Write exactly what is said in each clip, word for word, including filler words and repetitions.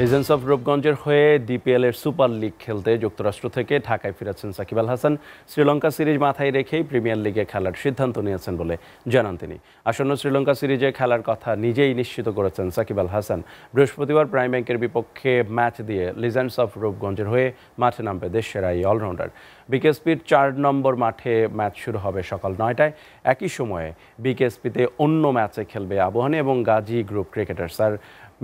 Legends of রূপগঞ্জের হয়ে DPL এর সুপার লিগ খেলতে যুক্তরাষ্ট্র থেকে ঢাকায় ফিরেছেন সাকিব আল হাসান। শ্রীলঙ্কা সিরিজ মাথায় রেখেই প্রিমিয়ার লিগে খেলার সিদ্ধান্ত নিয়েছেন বলে জানান তিনি। আসন্ন শ্রীলঙ্কা সিরিজে খেলার কথা নিজেই নিশ্চিত করেছেন সাকিব আল হাসান। বৃহস্পতিবার প্রাইম ব্যাংকের বিপক্ষে ম্যাচ দিয়ে লেজেন্ডস অফ রূপগঞ্জের হয়ে মাঠে নামবে দেশের এই অলরাউন্ডার। বিকেএসপির চার নম্বর মাঠে ম্যাচ শুরু হবে সকাল নয়টায়। একই সময়ে বিকেএসপিতে অন্য ম্যাচে খেলবে আবুহানি এবং গাজী গ্রুপ ক্রিকেটার্স। আর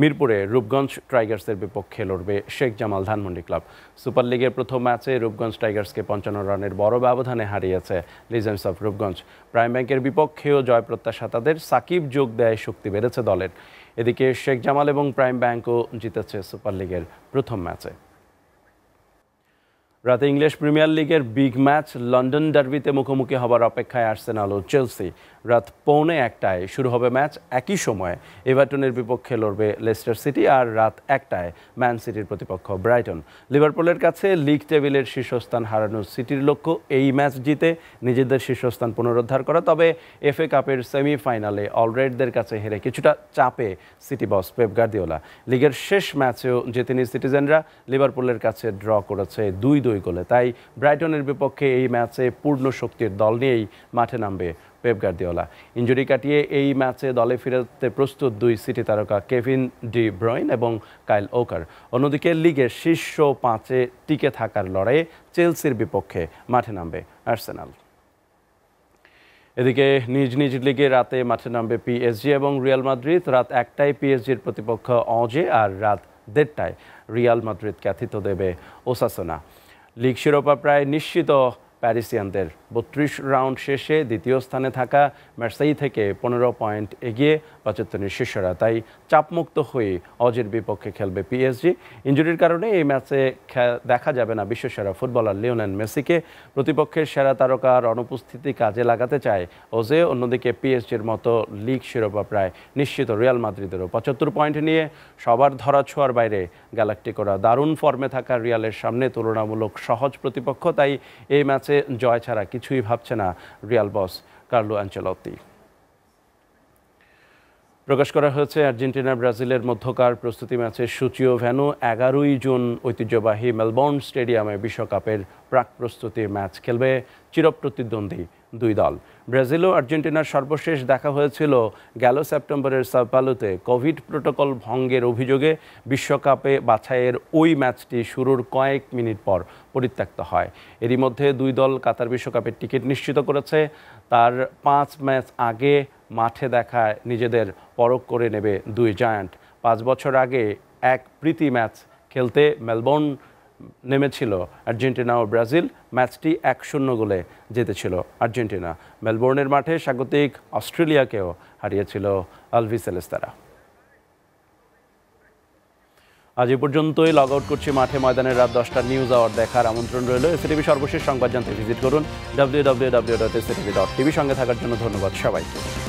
মিরপুরে রূপগঞ্জ টাইগার্সের বিপক্ষে লড়বে শেখ জামাল ধানমন্ডি ক্লাব। সুপার লিগের প্রথম ম্যাচে রূপগঞ্জ টাইগার্সকে পঞ্চান্ন রানের বড় ব্যবধানে হারিয়েছে লিজেন্ডস অফ রূপগঞ্জ। প্রাইম ব্যাংকের বিপক্ষেও জয়প্রত্যাশা তাদের। সাকিব যোগ দেয়, শক্তি বেড়েছে দলের। এদিকে শেখ জামাল এবং প্রাইম ব্যাংকও জিতেছে সুপার লিগের প্রথম ম্যাচে। রাতে ইংলিশ প্রিমিয়ার লিগের বিগ ম্যাচ লন্ডন ডার্বিতে মুখোমুখি হবার অপেক্ষায় আর্সেনাল ও চেলসি। রাত পৌনে একটায় শুরু হবে ম্যাচ। একই সময়ে এভারটনের বিপক্ষে লড়বে লেস্টার সিটি। আর রাত একটায় ম্যান সিটির প্রতিপক্ষ ব্রাইটন। লিভারপুলের কাছে লিগ টেবিলের শীর্ষস্থান হারানো সিটির লক্ষ্য এই ম্যাচ জিতে নিজেদের শীর্ষস্থান পুনরুদ্ধার করা। তবে এফএ কাপের সেমিফাইনালে অলরেডদের কাছে হেরে কিছুটা চাপে সিটি বস পেপ গার্দিওলা। লিগের শেষ ম্যাচেও জেতেনি সিটিজেনরা, লিভারপুলের কাছে ড্র করেছে দুই দুই গোলে। তাই ব্রাইটনের বিপক্ষে এই ম্যাচে পূর্ণ শক্তির দল নিয়েই মাঠে নামবে পেপ গার্দিওলা। ইঞ্জুরি কাটিয়ে এই ম্যাচে দলে ফিরতে প্রস্তুত দুই সিটি তারকা কেভিন ডি ব্রয়েন এবং কাইল ওয়াকার। অন্যদিকে লিগের শীর্ষ পাঁচে টিকে থাকার লড়াইয়ে চেলসির বিপক্ষে মাঠে নামবে আর্সেনাল। এদিকে নিজ নিজ লিগে রাতে মাঠে নামবে পিএসজি এবং রিয়াল মাদ্রিদ। রাত একটায় পিএসজির প্রতিপক্ষ অজে। আর রাত দেড়টায় রিয়াল মাদ্রিদকে আতিথ্য দেবে ওসাসোনা। লিগ শিরোপা প্রায় নিশ্চিত প্যারিসিয়ানদের। বত্রিশ রাউন্ড শেষে দ্বিতীয় স্থানে থাকা মার্সেই থেকে পনেরো পয়েন্ট এগিয়ে পঁচাত্তরের শীর্ষরা। তাই চাপমুক্ত হয়ে অজের বিপক্ষে খেলবে পিএসজি। ইঞ্জুরির কারণে এই ম্যাচে দেখা যাবে না বিশ্বসেরা ফুটবলার লিওনেল মেসিকে। প্রতিপক্ষের সেরা তারকার অনুপস্থিতি কাজে লাগাতে চায় ওজে। অন্যদিকে পিএসজির মতো লিগ শিরোপা প্রায় নিশ্চিত রিয়াল মাদ্রিদেরও। পঁচাত্তর পয়েন্ট নিয়ে সবার ধরাছোঁয়ার বাইরে গ্যালাকটিকোরা। দারুণ ফর্মে থাকা রিয়ালের সামনে তুলনামূলক সহজ প্রতিপক্ষ। তাই এই ম্যাচে জয় ছাড়া কিছুই ভাবছে না রিয়াল বস কার্লো আনচেলত্তি। প্রকাশ করা হয়েছে আর্জেন্টিনা ব্রাজিলের মধ্যকার প্রস্তুতি ম্যাচের সূচীয় ভেন্যু। এগারোই জুন ঐতিহ্যবাহী মেলবোর্ন স্টেডিয়ামে বিশ্বকাপের প্রাক প্রস্তুতি ম্যাচ খেলবে চিরপ্রতিদ্বন্দ্বী দুই দল। ব্রাজিল ও আর্জেন্টিনার সর্বশেষ দেখা হয়েছিল গেল সেপ্টেম্বরের সাও পাওলোতে। কোভিড প্রোটোকল ভঙ্গের অভিযোগে বিশ্বকাপে বাছাইয়ের ওই ম্যাচটি শুরুর কয়েক মিনিট পর পরিত্যক্ত হয়। এরই মধ্যে দুই দল কাতার বিশ্বকাপের টিকিট নিশ্চিত করেছে। তার পাঁচ ম্যাচ আগে মাঠে দেখায় নিজেদের পরখ করে নেবে দুই জায়ান্ট। পাঁচ বছর আগে এক প্রীতি ম্যাচ খেলতে মেলবোর্ন নেমেছিল আর্জেন্টিনা ও ব্রাজিল। ম্যাচটি এক শূন্য গোলে জিতেছিল আর্জেন্টিনা। মেলবোর্নের মাঠে স্বাগতিক অস্ট্রেলিয়াকেও হারিয়েছিল আলভি সেলেস্তারা। আজ এ পর্যন্তই। লগ আউট করছি মাঠে ময়দানের রাত দশটার নিউজ আওয়ার দেখার আমন্ত্রণ রইল। এসএটিভি সর্বশেষ সংবাদ জানতে ভিজিট করুন W W W dot SATV dot TV. সঙ্গে থাকার জন্য ধন্যবাদ সবাইকে।